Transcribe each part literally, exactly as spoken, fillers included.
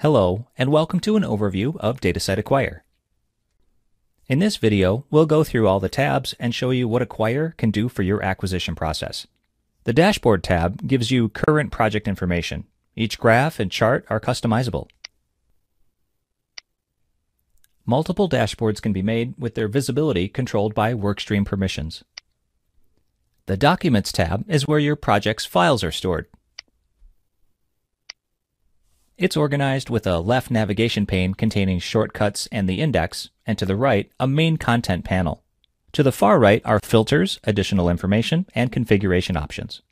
Hello, and welcome to an overview of Datasite Acquire. In this video, we'll go through all the tabs and show you what Acquire can do for your acquisition process. The Dashboard tab gives you current project information. Each graph and chart are customizable. Multiple dashboards can be made with their visibility controlled by workstream permissions. The Documents tab is where your project's files are stored. It's organized with a left navigation pane containing shortcuts and the index, and to the right, a main content panel. To the far right are filters, additional information, and configuration options.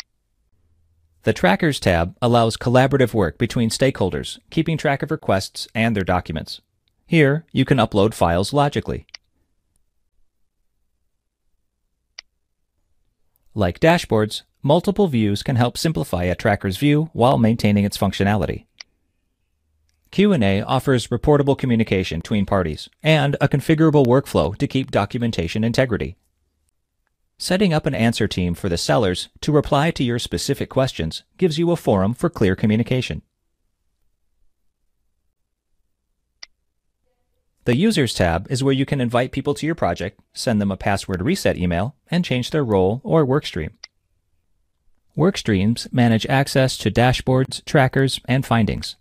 The Trackers tab allows collaborative work between stakeholders, keeping track of requests and their documents. Here, you can upload files logically. Like dashboards, multiple views can help simplify a tracker's view while maintaining its functionality. Q and A offers reportable communication between parties and a configurable workflow to keep documentation integrity. Setting up an answer team for the sellers to reply to your specific questions gives you a forum for clear communication. The Users tab is where you can invite people to your project, send them a password reset email, and change their role or workstream. Workstreams manage access to dashboards, trackers, and findings.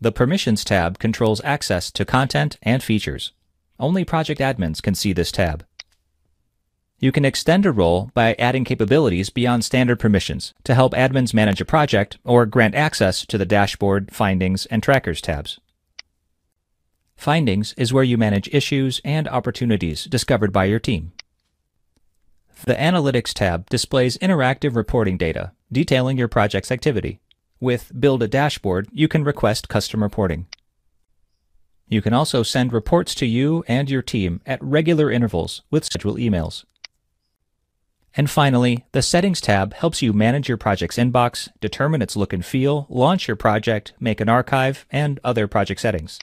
The Permissions tab controls access to content and features. Only project admins can see this tab. You can extend a role by adding capabilities beyond standard permissions to help admins manage a project or grant access to the Dashboard, Findings, and Trackers tabs. Findings is where you manage issues and opportunities discovered by your team. The Analytics tab displays interactive reporting data detailing your project's activity. With Build a Dashboard, you can request custom reporting. You can also send reports to you and your team at regular intervals with scheduled emails. And finally, the Settings tab helps you manage your project's inbox, determine its look and feel, launch your project, make an archive, and other project settings.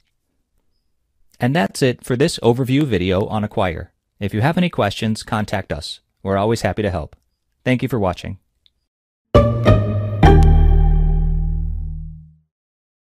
And that's it for this overview video on Acquire. If you have any questions, contact us. We're always happy to help. Thank you for watching.